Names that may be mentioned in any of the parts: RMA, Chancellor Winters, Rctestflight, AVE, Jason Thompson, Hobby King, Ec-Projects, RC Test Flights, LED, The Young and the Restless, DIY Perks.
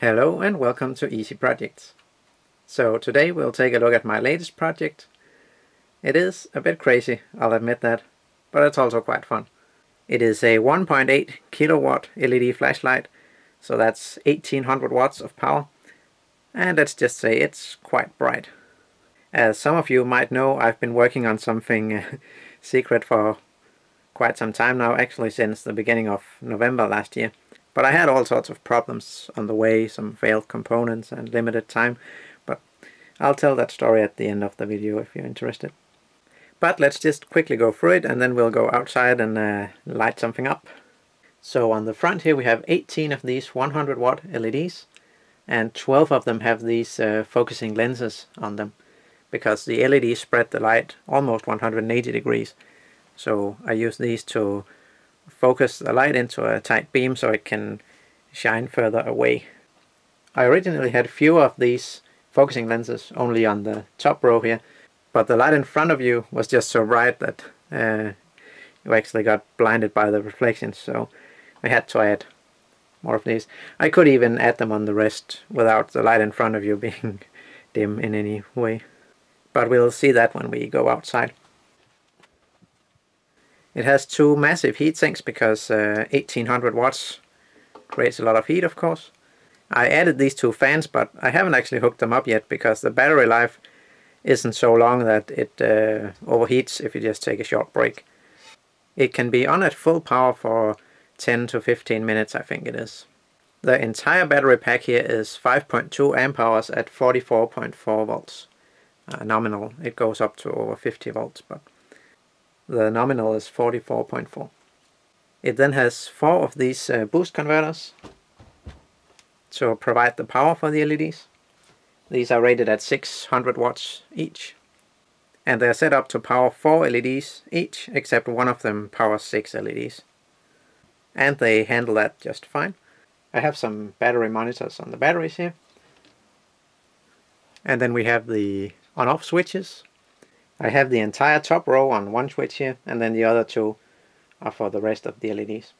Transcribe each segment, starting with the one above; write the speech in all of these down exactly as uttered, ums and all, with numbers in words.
Hello and welcome to Ec-Projects. So today we'll take a look at my latest project. It is a bit crazy, I'll admit that, but it's also quite fun. It is a one point eight kilowatt L E D flashlight, so that's eighteen hundred watts of power, and let's just say it's quite bright. As some of you might know, I've been working on something secret for quite some time now, actually since the beginning of November last year. But I had all sorts of problems on the way, some failed components and limited time, but I'll tell that story at the end of the video if you're interested. But let's just quickly go through it and then we'll go outside and uh, light something up. So on the front here we have eighteen of these one hundred watt L E Ds, and twelve of them have these uh, focusing lenses on them, because the L E Ds spread the light almost one hundred eighty degrees. So I use these to focus the light into a tight beam so it can shine further away. I originally had fewer of these focusing lenses, only on the top row here, but the light in front of you was just so bright that uh, you actually got blinded by the reflections, so I had to add more of these. I could even add them on the rest without the light in front of you being dim in any way, but we'll see that when we go outside. It has two massive heat sinks because uh, eighteen hundred watts creates a lot of heat, of course. I added these two fans, but I haven't actually hooked them up yet because the battery life isn't so long that it uh, overheats if you just take a short break. It can be on at full power for ten to fifteen minutes, I think it is. The entire battery pack here is five point two amp hours at forty-four point four volts. Uh, nominal, it goes up to over fifty volts, but the nominal is forty-four point four. It then has four of these uh, boost converters to provide the power for the L E Ds. These are rated at six hundred watts each, and they are set up to power four L E Ds each, except one of them powers six L E Ds. And they handle that just fine. I have some battery monitors on the batteries here. And then we have the on-off switches. I have the entire top row on one switch here, and then the other two are for the rest of the L E Ds.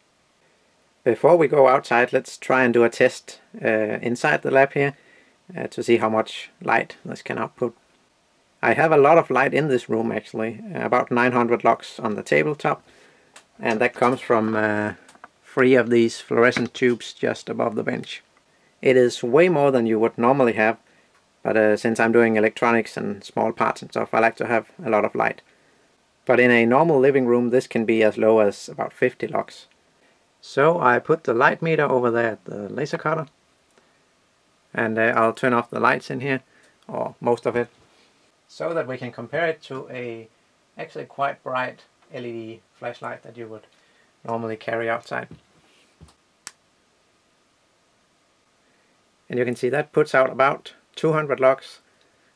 Before we go outside, let's try and do a test uh, inside the lab here uh, to see how much light this can output. I have a lot of light in this room actually, about nine hundred lux on the tabletop, and that comes from uh, three of these fluorescent tubes just above the bench. It is way more than you would normally have, but uh, since I'm doing electronics and small parts and stuff, I like to have a lot of light. But in a normal living room this can be as low as about fifty lux. So I put the light meter over there at the laser cutter, and uh, I'll turn off the lights in here, or most of it, so that we can compare it to a actually quite bright L E D flashlight that you would normally carry outside. And you can see that puts out about two hundred lux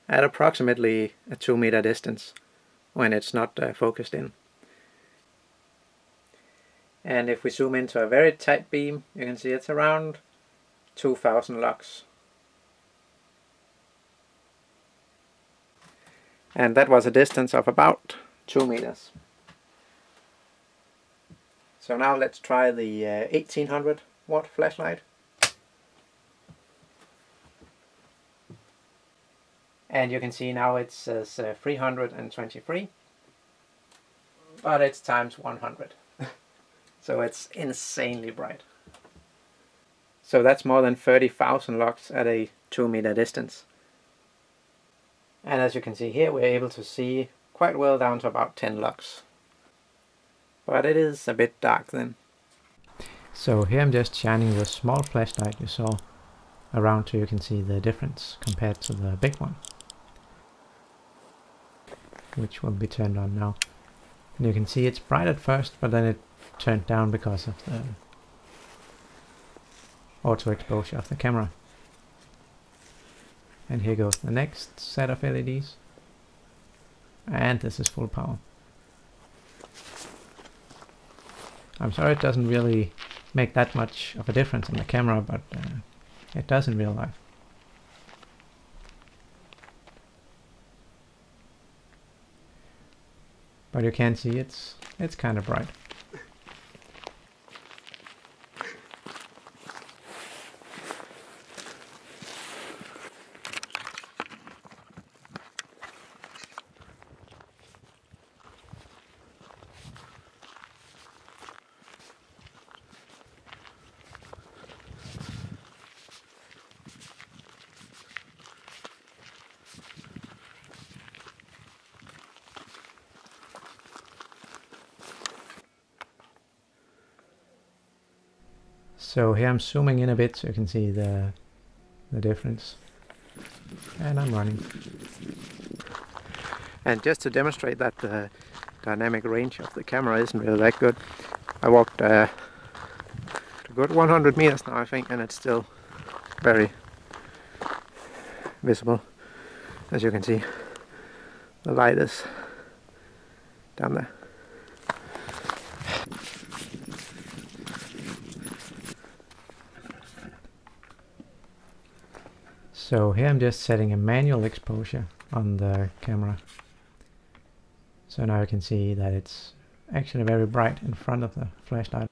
at approximately a two meter distance when it's not uh, focused in. And if we zoom into a very tight beam, you can see it's around two thousand lux. And that was a distance of about two meters. So now let's try the uh, eighteen hundred watt flashlight. And you can see now it says uh, three hundred twenty-three, but it's times one hundred. So it's insanely bright. So that's more than thirty thousand lux at a two meter distance. And as you can see here, we're able to see quite well down to about ten lux. But it is a bit dark then. So here I'm just shining the small flashlight you saw around so you can see the difference compared to the big one, which will be turned on now. And you can see it's bright at first, but then it turned down because of the auto exposure of the camera. And here goes the next set of L E Ds. And this is full power. I'm sorry it doesn't really make that much of a difference on the camera, but uh, it does in real life. But you can see it's it's kind of bright. So here I'm zooming in a bit so you can see the, the difference. And I'm running. And just to demonstrate that the dynamic range of the camera isn't really that good, I walked uh, a good one hundred meters now, I think, and it's still very visible. As you can see, the light is down there. So here I'm just setting a manual exposure on the camera. So now you can see that it's actually very bright in front of the flashlight.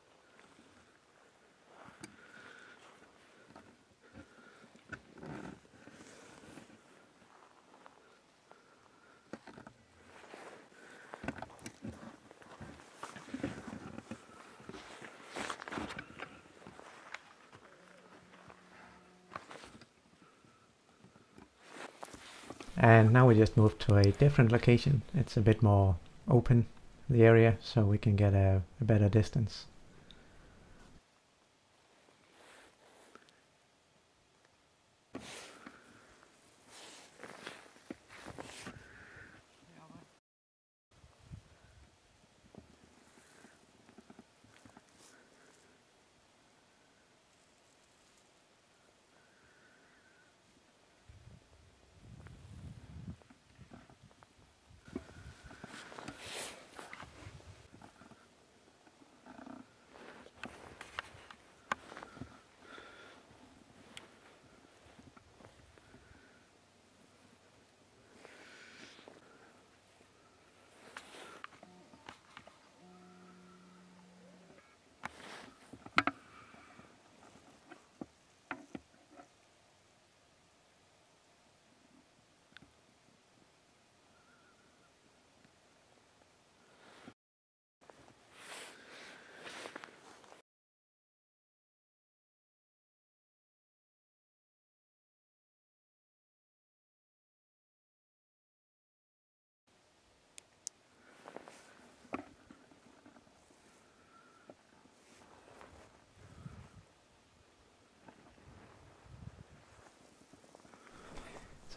And now we just move to a different location. It's a bit more open, the area, so we can get a, a better distance.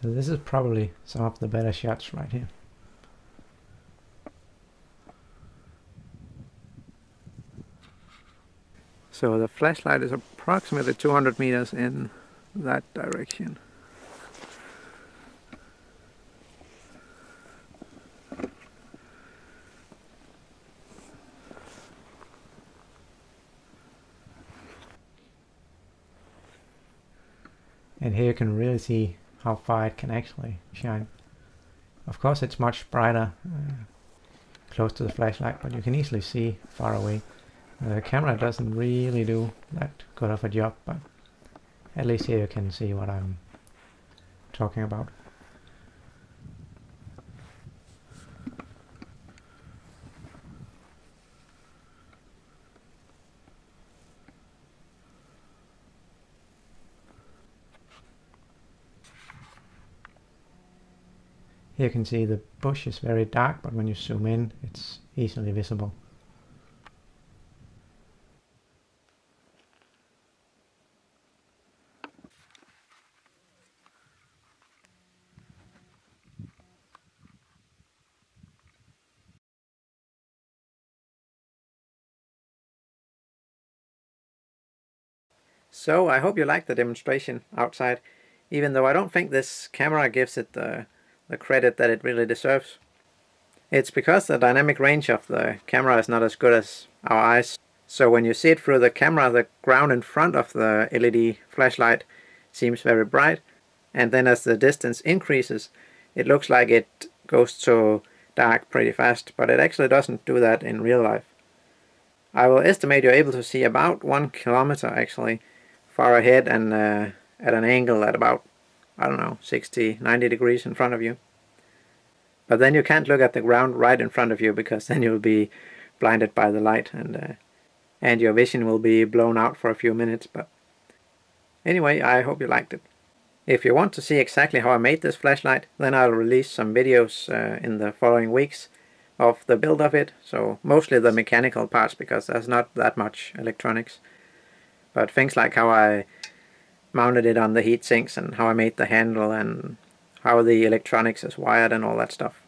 So this is probably some of the better shots right here. So the flashlight is approximately two hundred meters in that direction. And here you can really see how far it can actually shine. Of course it's much brighter uh, close to the flashlight, but you can easily see far away. The camera doesn't really do that good of a job, but at least here you can see what I'm talking about. Here you can see the bush is very dark, but when you zoom in, it's easily visible. So I hope you liked the demonstration outside, even though I don't think this camera gives it the the credit that it really deserves. It's because the dynamic range of the camera is not as good as our eyes. So when you see it through the camera, the ground in front of the L E D flashlight seems very bright, and then as the distance increases, it looks like it goes to dark pretty fast, but it actually doesn't do that in real life. I will estimate you're able to see about one kilometer actually far ahead and uh, at an angle at about, I don't know, sixty, ninety degrees in front of you. But then you can't look at the ground right in front of you, because then you'll be blinded by the light and uh, and your vision will be blown out for a few minutes. But anyway, I hope you liked it. If you want to see exactly how I made this flashlight, then I'll release some videos uh, in the following weeks of the build of it, so mostly the mechanical parts, because there's not that much electronics. But things like how I mounted it on the heat sinks and how I made the handle and how the electronics is wired and all that stuff.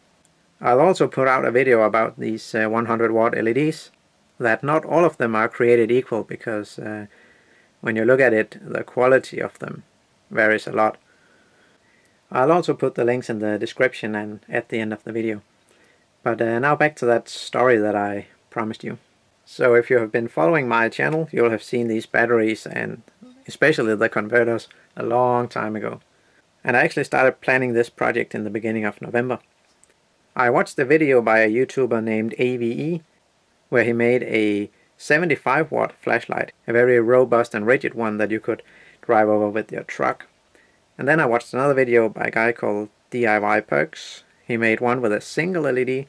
I'll also put out a video about these uh, one hundred watt L E Ds, that not all of them are created equal, because uh, when you look at it, the quality of them varies a lot. I'll also put the links in the description and at the end of the video. But uh, now back to that story that I promised you. So if you have been following my channel, you'll have seen these batteries and especially the converters a long time ago. And I actually started planning this project in the beginning of November. I watched a video by a YouTuber named A V E, where he made a seventy-five watt flashlight, a very robust and rigid one that you could drive over with your truck. And then I watched another video by a guy called D I Y Perks. He made one with a single L E D,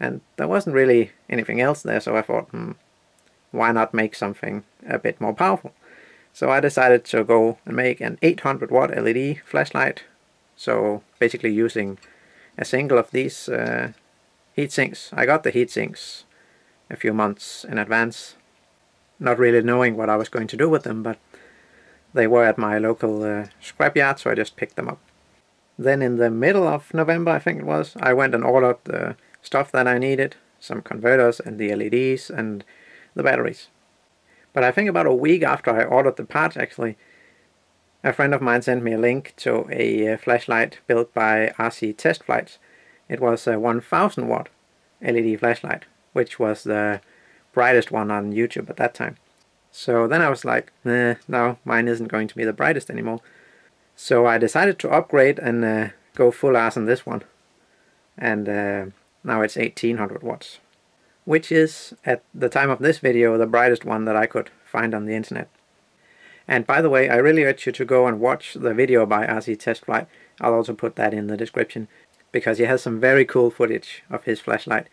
and there wasn't really anything else there, so I thought, hmm, why not make something a bit more powerful? So I decided to go and make an eight hundred watt L E D flashlight, so basically using a single of these uh, heat sinks. I got the heat sinks a few months in advance, not really knowing what I was going to do with them, but they were at my local uh, scrapyard, so I just picked them up. Then in the middle of November, I think it was, I went and ordered the stuff that I needed, some converters and the L E Ds and the batteries. But I think about a week after I ordered the parts, actually, a friend of mine sent me a link to a flashlight built by R C Test Flights. It was a one thousand watt L E D flashlight, which was the brightest one on YouTube at that time. So then I was like, eh, no, mine isn't going to be the brightest anymore. So I decided to upgrade and uh, go full arse on this one. And uh, now it's eighteen hundred watts, which is, at the time of this video, the brightest one that I could find on the internet. And by the way, I really urge you to go and watch the video by R C Test Flight. I'll also put that in the description, because he has some very cool footage of his flashlight.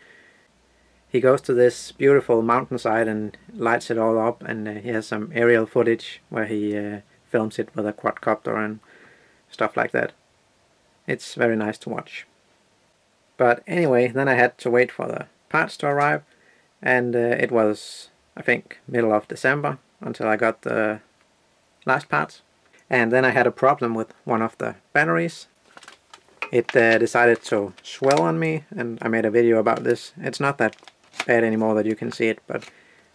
He goes to this beautiful mountainside and lights it all up, and uh, he has some aerial footage where he uh, films it with a quadcopter and stuff like that. It's very nice to watch. But anyway, then I had to wait for the parts to arrive, and uh, it was, I think, middle of December until I got the last parts. And then I had a problem with one of the batteries. It uh, decided to swell on me, and I made a video about this. It's not that bad anymore that you can see it, but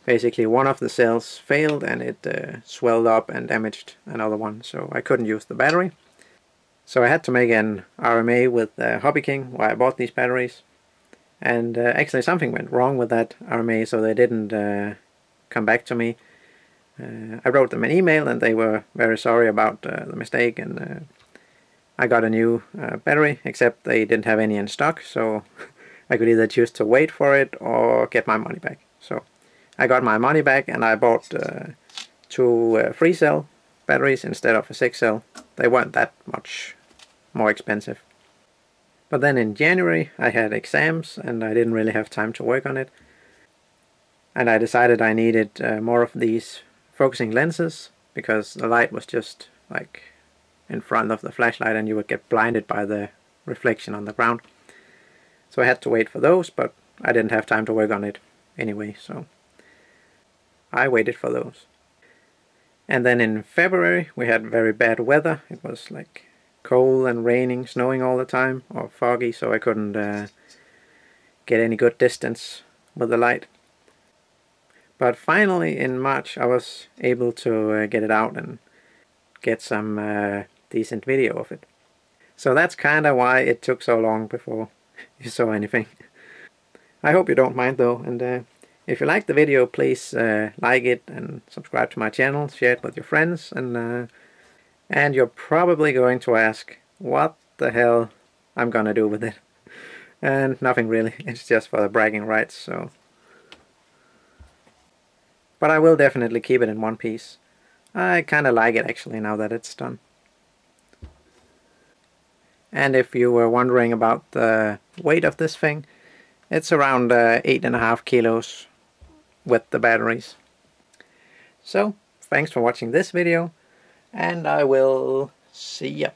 basically one of the cells failed and it uh, swelled up and damaged another one, so I couldn't use the battery. So I had to make an R M A with uh, Hobby King, where I bought these batteries. And uh, actually something went wrong with that R M A, so they didn't uh, come back to me. Uh, I wrote them an email and they were very sorry about uh, the mistake, and uh, I got a new uh, battery, except they didn't have any in stock, so I could either choose to wait for it or get my money back. So I got my money back and I bought uh, two uh, three cell batteries instead of a six cell. They weren't that much more expensive. But then in January I had exams and I didn't really have time to work on it. And I decided I needed uh, more of these focusing lenses, because the light was just like in front of the flashlight and you would get blinded by the reflection on the ground. So I had to wait for those, but I didn't have time to work on it anyway, so I waited for those. And then in February we had very bad weather. It was like cold and raining, snowing all the time, or foggy, so I couldn't uh, get any good distance with the light. But finally in March I was able to uh, get it out and get some uh, decent video of it. So that's kinda why it took so long before you saw anything. I hope you don't mind though, and uh, if you liked the video, please uh, like it and subscribe to my channel, share it with your friends, and uh, and you're probably going to ask what the hell I'm gonna do with it. And nothing really, it's just for the bragging rights, so. But I will definitely keep it in one piece. I kinda like it actually now that it's done. And if you were wondering about the weight of this thing, it's around uh, eight and a half kilos with the batteries. So thanks for watching this video, and I will see ya.